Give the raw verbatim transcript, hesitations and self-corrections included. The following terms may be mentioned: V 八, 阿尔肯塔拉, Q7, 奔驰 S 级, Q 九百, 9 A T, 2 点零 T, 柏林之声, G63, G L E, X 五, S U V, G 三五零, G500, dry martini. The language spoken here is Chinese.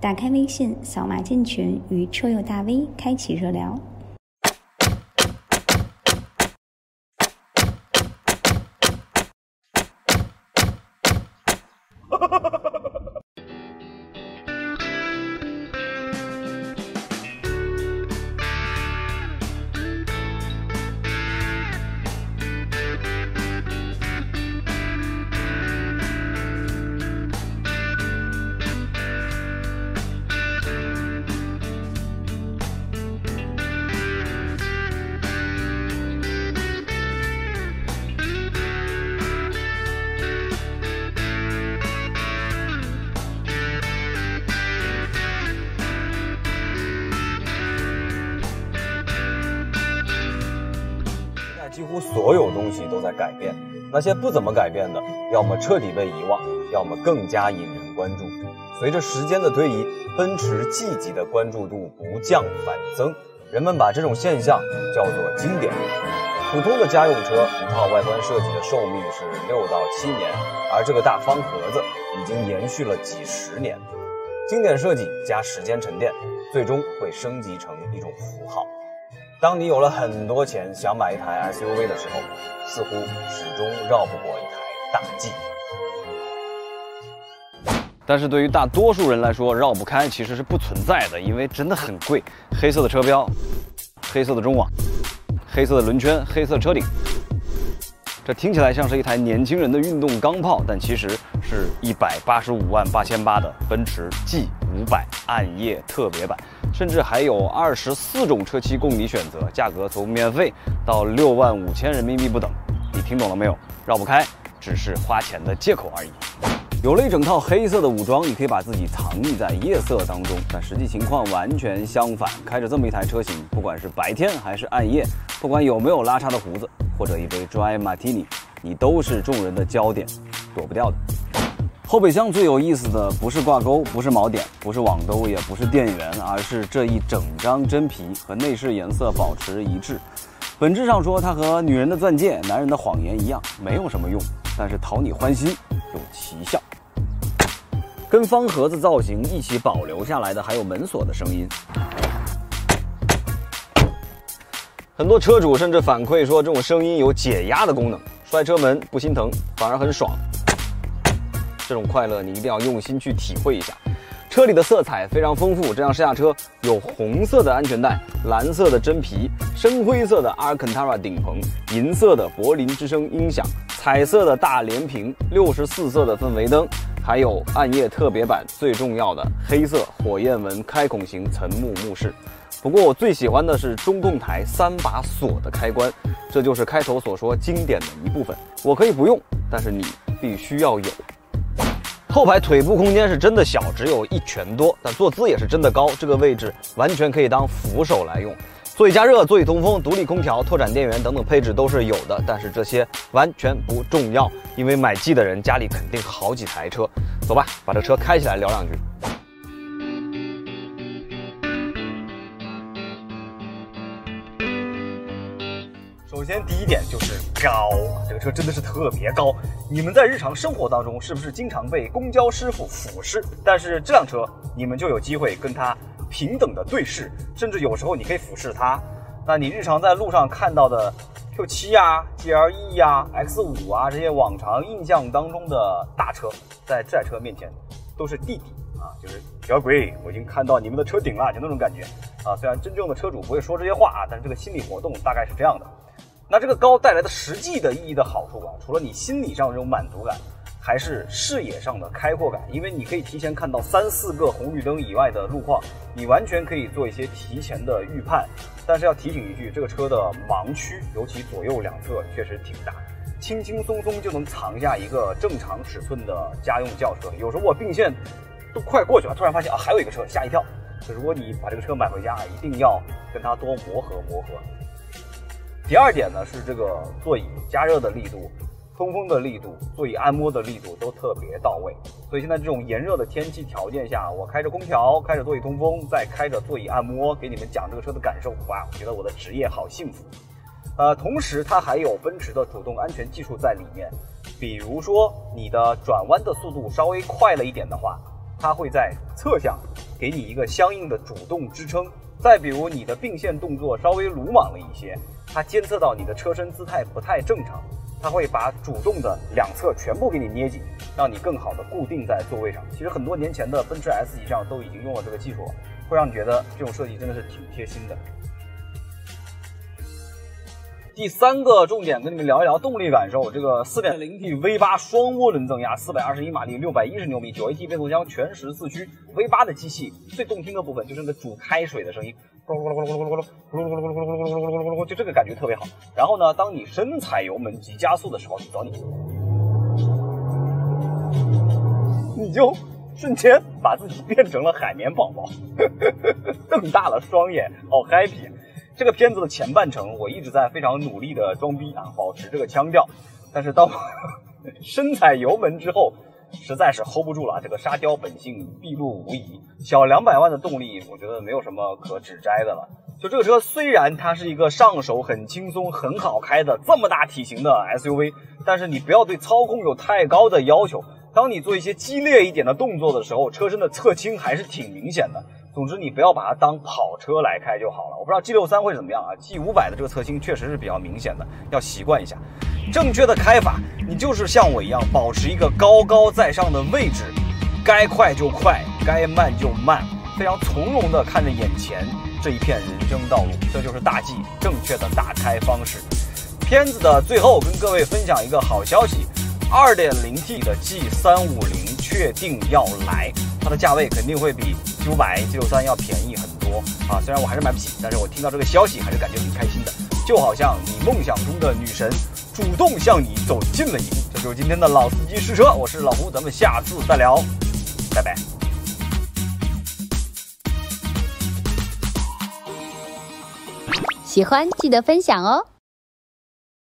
打开微信，扫码进群，与车友大 V 开启热聊。几乎所有东西都在改变，那些不怎么改变的，要么彻底被遗忘，要么更加引人关注。随着时间的推移，奔驰积极的关注度不降反增，人们把这种现象叫做经典。普通的家用车一套外观设计的寿命是六到七年，而这个大方盒子已经延续了几十年。经典设计加时间沉淀，最终会升级成一种符号。当你有了很多钱想买一台 S U V 的时候，似乎始终绕不过一台大 G。但是对于大多数人来说，绕不开其实是不存在的，因为真的很贵。黑色的车标，黑色的中网，黑色的轮圈，黑色车顶，这听起来像是一台年轻人的运动钢炮，但其实是一百八十五万八千八的奔驰 G 五百暗夜特别版。甚至还有二十四种车漆供你选择，价格从免费到六万五千人民币不等。你听懂了没有？绕不开，只是花钱的借口而已。有了一整套黑色的武装，你可以把自己藏匿在夜色当中，但实际情况完全相反。开着这么一台车型，不管是白天还是暗夜，不管有没有拉碴的胡子或者一杯 dry martini， 你都是众人的焦点，躲不掉的。后备箱最有意思的不是挂钩，不是锚点，不是网兜，也不是电源，而是这一整张真皮和内饰颜色保持一致。本质上说，它和女人的钻戒、男人的谎言一样，没有什么用，但是讨你欢心有奇效。跟方盒子造型一起保留下来的还有门锁的声音。很多车主甚至反馈说，这种声音有解压的功能，摔车门不心疼，反而很爽。这种快乐你一定要用心去体会一下。车里的色彩非常丰富，这样试驾车有红色的安全带、蓝色的真皮、深灰色的阿尔肯塔拉顶棚、银色的柏林之声音响、彩色的大连屏、六十四色的氛围灯，还有暗夜特别版最重要的黑色火焰纹开孔型沉木木饰。不过我最喜欢的是中控台三把锁的开关，这就是开头所说经典的一部分。我可以不用，但是你必须要有。后排腿部空间是真的小，只有一拳多，但坐姿也是真的高，这个位置完全可以当扶手来用。座椅加热、座椅通风、独立空调、拓展电源等等配置都是有的，但是这些完全不重要，因为买 G 的人家里肯定好几台车。走吧，把这车开起来聊两句。首先，第一点就是高，这个车真的是特别高。你们在日常生活当中是不是经常被公交师傅俯视？但是这辆车，你们就有机会跟他平等的对视，甚至有时候你可以俯视他。那你日常在路上看到的 Q 七 啊、G L E 啊、X 五 啊这些往常印象当中的大车，在这台车面前都是弟弟啊，就是小鬼，我已经看到你们的车顶了，就那种感觉啊。虽然真正的车主不会说这些话啊，但是这个心理活动大概是这样的。那这个高带来的实际的意义的好处啊，除了你心理上这种满足感，还是视野上的开阔感，因为你可以提前看到三四个红绿灯以外的路况，你完全可以做一些提前的预判。但是要提醒一句，这个车的盲区，尤其左右两侧确实挺大，轻轻松松就能藏下一个正常尺寸的家用轿车。有时候我并线都快过去了，突然发现啊还有一个车，吓一跳。所以如果你把这个车买回家，一定要跟它多磨合磨合。第二点呢是这个座椅加热的力度、通风的力度、座椅按摩的力度都特别到位，所以现在这种炎热的天气条件下，我开着空调，开着座椅通风，再开着座椅按摩，给你们讲这个车的感受，哇，我觉得我的职业好幸福。呃，同时它还有奔驰的主动安全技术在里面，比如说你的转弯的速度稍微快了一点的话，它会在侧向给你一个相应的主动支撑。再比如你的并线动作稍微鲁莽了一些，它监测到你的车身姿态不太正常，它会把主动的两侧全部给你捏紧，让你更好的固定在座位上。其实很多年前的奔驰 S 级上都已经用了这个技术了，会让你觉得这种设计真的是挺贴心的。 第三个重点跟你们聊一聊动力感受，这个 四点零T V 八 双涡轮增压， 四百二十一马力， 六百一十牛米， 九 A T 变速箱，全时四驱。V 八 的机器最动听的部分就是那个煮开水的声音，就这个感觉特别好。然后呢，当你深踩油门急加速的时候，找你，你就瞬间把自己变成了海绵宝宝，瞪大了双眼，好 happy。 这个片子的前半程，我一直在非常努力的装逼啊，保持这个腔调。但是当我深踩油门之后，实在是 hold 不住了。这个沙雕本性毕露无遗，小两百万的动力，我觉得没有什么可指摘的了。就这个车，虽然它是一个上手很轻松、很好开的这么大体型的 S U V， 但是你不要对操控有太高的要求。当你做一些激烈一点的动作的时候，车身的侧倾还是挺明显的。 总之，你不要把它当跑车来开就好了。我不知道 G 六十三会怎么样啊 ，G 五百的这个侧倾确实是比较明显的，要习惯一下。正确的开法，你就是像我一样，保持一个高高在上的位置，该快就快，该慢就慢，非常从容地看着眼前这一片人生道路，这就是大 G 正确的大开方式。片子的最后，跟各位分享一个好消息 ，二点零T 的 G 三五零确定要来，它的价位肯定会比 Q 九百 G 六十三要便宜很多啊！虽然我还是买不起，但是我听到这个消息还是感觉挺开心的，就好像你梦想中的女神主动向你走近了一步。这就是今天的老司机试车，我是老胡，咱们下次再聊，拜拜。喜欢记得分享哦。